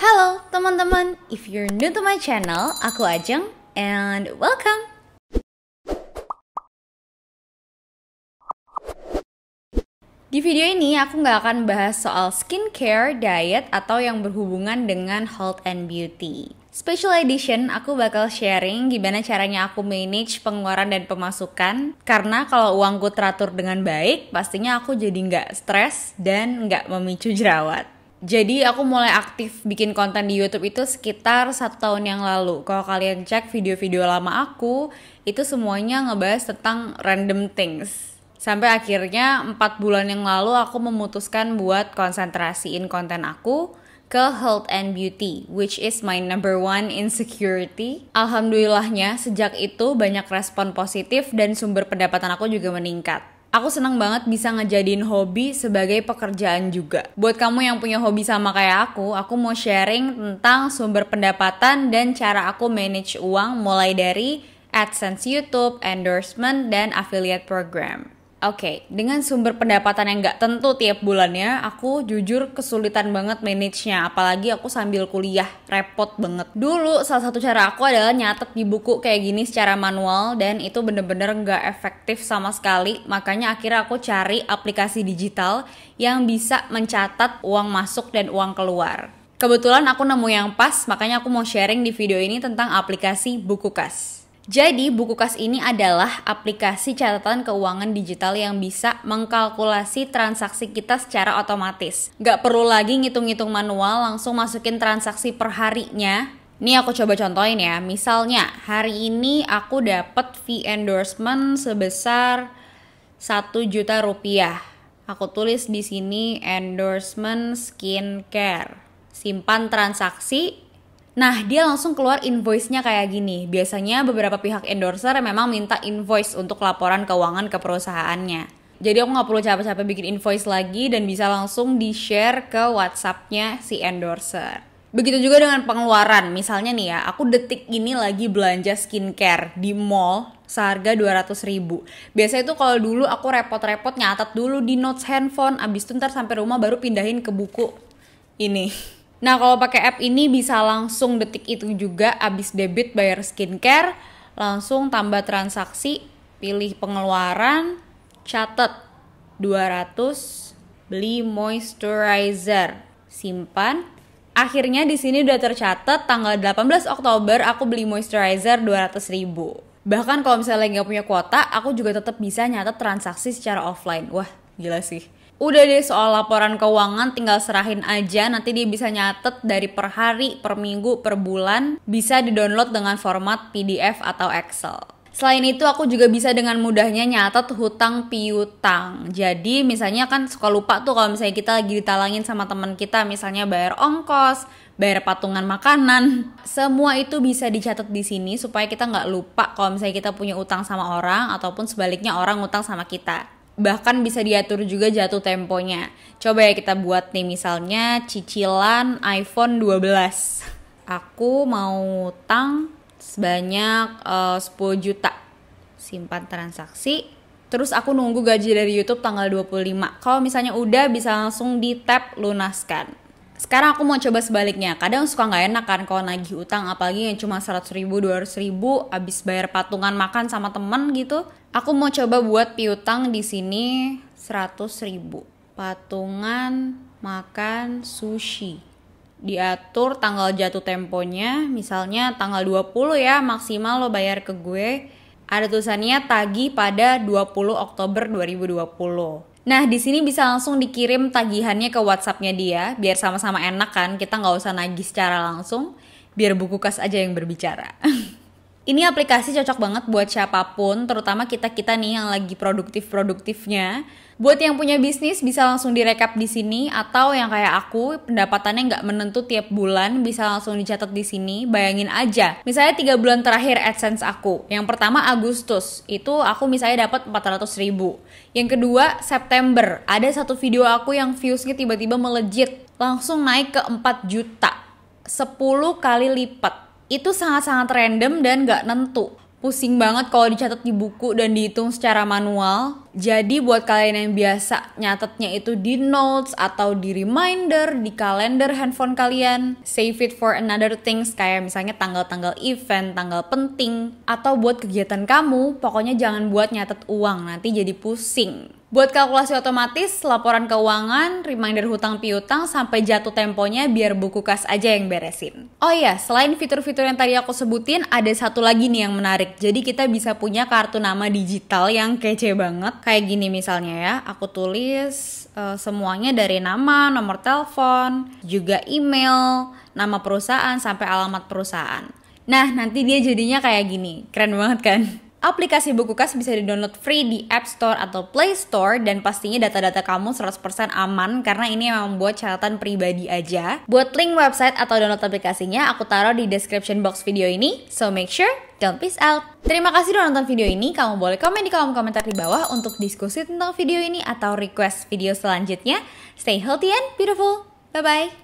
Halo teman-teman, if you're new to my channel, aku Ajeng and welcome. Di video ini aku nggak akan bahas soal skincare, diet, atau yang berhubungan dengan health and beauty. Special edition, aku bakal sharing gimana caranya aku manage pengeluaran dan pemasukan. Karena kalau uangku teratur dengan baik, pastinya aku jadi nggak stres dan nggak memicu jerawat. Jadi aku mulai aktif bikin konten di YouTube itu sekitar 1 tahun yang lalu. Kalau kalian cek video-video lama aku, itu semuanya ngebahas tentang random things. Sampai akhirnya 4 bulan yang lalu aku memutuskan buat konsentrasiin konten aku ke health and beauty, which is my number 1 insecurity. Alhamdulillahnya sejak itu banyak respon positif dan sumber pendapatan aku juga meningkat. Aku senang banget bisa ngejadiin hobi sebagai pekerjaan juga. Buat kamu yang punya hobi sama kayak aku mau sharing tentang sumber pendapatan dan cara aku manage uang mulai dari AdSense YouTube, endorsement, dan affiliate program. Oke, dengan sumber pendapatan yang nggak tentu tiap bulannya, aku jujur kesulitan banget manage-nya, apalagi aku sambil kuliah, repot banget. Dulu salah satu cara aku adalah nyatet di buku kayak gini secara manual, dan itu bener-bener nggak efektif sama sekali, makanya akhirnya aku cari aplikasi digital yang bisa mencatat uang masuk dan uang keluar. Kebetulan aku nemu yang pas, makanya aku mau sharing di video ini tentang aplikasi BukuKas. Jadi, BukuKas ini adalah aplikasi catatan keuangan digital yang bisa mengkalkulasi transaksi kita secara otomatis. Nggak perlu lagi ngitung-ngitung manual, langsung masukin transaksi per harinya. Nih aku coba contohin ya, misalnya hari ini aku dapat fee endorsement sebesar 1 juta rupiah. Aku tulis di sini endorsement skincare, simpan transaksi. Nah, dia langsung keluar invoice-nya kayak gini. Biasanya beberapa pihak endorser memang minta invoice untuk laporan keuangan ke perusahaannya. Jadi aku nggak perlu capek-capek bikin invoice lagi dan bisa langsung di-share ke WhatsApp-nya si endorser. Begitu juga dengan pengeluaran. Misalnya nih ya, aku detik ini lagi belanja skincare di mall seharga 200.000. Biasanya itu kalau dulu aku repot-repot nyatet dulu di notes handphone, abis itu ntar sampai rumah baru pindahin ke buku ini. Nah, kalau pakai app ini bisa langsung detik itu juga, abis debit bayar skincare, langsung tambah transaksi, pilih pengeluaran, catet 200, beli moisturizer, simpan. Akhirnya di sini udah tercatat tanggal 18 Oktober aku beli moisturizer 200.000. Bahkan kalau misalnya nggak punya kuota, aku juga tetap bisa nyatet transaksi secara offline. Wah, gila sih. Udah deh, soal laporan keuangan tinggal serahin aja, nanti dia bisa nyatet dari per hari, per minggu, per bulan, bisa didownload dengan format PDF atau Excel. Selain itu aku juga bisa dengan mudahnya nyatet hutang piutang. Jadi misalnya kan suka lupa tuh kalau misalnya kita lagi ditalangin sama teman kita, misalnya bayar ongkos, bayar patungan makanan. Semua itu bisa dicatat di sini supaya kita nggak lupa kalau misalnya kita punya utang sama orang ataupun sebaliknya orang utang sama kita. Bahkan bisa diatur juga jatuh temponya. Coba ya kita buat nih misalnya cicilan iPhone 12. Aku mau utang sebanyak 10 juta. Simpan transaksi. Terus aku nunggu gaji dari YouTube tanggal 25. Kalau misalnya udah bisa langsung di tap lunaskan. Sekarang aku mau coba sebaliknya. Kadang suka nggak enak kan kalau nagih utang, apalagi yang cuma 100.000, 200.000, abis bayar patungan makan sama temen gitu. Aku mau coba buat piutang di sini 100.000, patungan makan sushi. Diatur tanggal jatuh temponya, misalnya tanggal 20 ya maksimal lo bayar ke gue. Ada tulisannya tagih pada 20 Oktober 2020. Nah, di sini bisa langsung dikirim tagihannya ke WhatsApp-nya dia, biar sama-sama enak kan, kita nggak usah nagih secara langsung, biar BukuKas aja yang berbicara. Ini aplikasi cocok banget buat siapapun, terutama kita-kita nih yang lagi produktif-produktifnya. Buat yang punya bisnis bisa langsung direkap di sini, atau yang kayak aku, pendapatannya nggak menentu tiap bulan, bisa langsung dicatat di sini. Bayangin aja, misalnya 3 bulan terakhir AdSense aku. Yang pertama Agustus, itu aku misalnya dapat 400.000. Yang kedua September, ada satu video aku yang viewsnya tiba-tiba melejit, langsung naik ke 4 juta, 10 kali lipat. Itu sangat-sangat random dan gak nentu. Pusing banget kalau dicatat di buku dan dihitung secara manual. Jadi buat kalian yang biasa nyatetnya itu di notes atau di reminder, di kalender handphone kalian, save it for another things, kayak misalnya tanggal-tanggal event, tanggal penting, atau buat kegiatan kamu, pokoknya jangan buat nyatet uang, nanti jadi pusing. Buat kalkulasi otomatis, laporan keuangan, reminder hutang piutang, sampai jatuh temponya biar BukuKas aja yang beresin. Oh iya, selain fitur-fitur yang tadi aku sebutin, ada satu lagi nih yang menarik. Jadi kita bisa punya kartu nama digital yang kece banget. Kayak gini misalnya ya, aku tulis semuanya dari nama, nomor telepon, juga email, nama perusahaan, sampai alamat perusahaan. Nah, nanti dia jadinya kayak gini. Keren banget kan? Aplikasi BukuKas bisa di-download free di App Store atau Play Store, dan pastinya data-data kamu 100% aman karena ini memang buat catatan pribadi aja. Buat link website atau download aplikasinya aku taruh di description box video ini, so make sure don't miss out. Terima kasih udah nonton video ini, kamu boleh komen di kolom komentar di bawah untuk diskusi tentang video ini atau request video selanjutnya. Stay healthy and beautiful, bye-bye!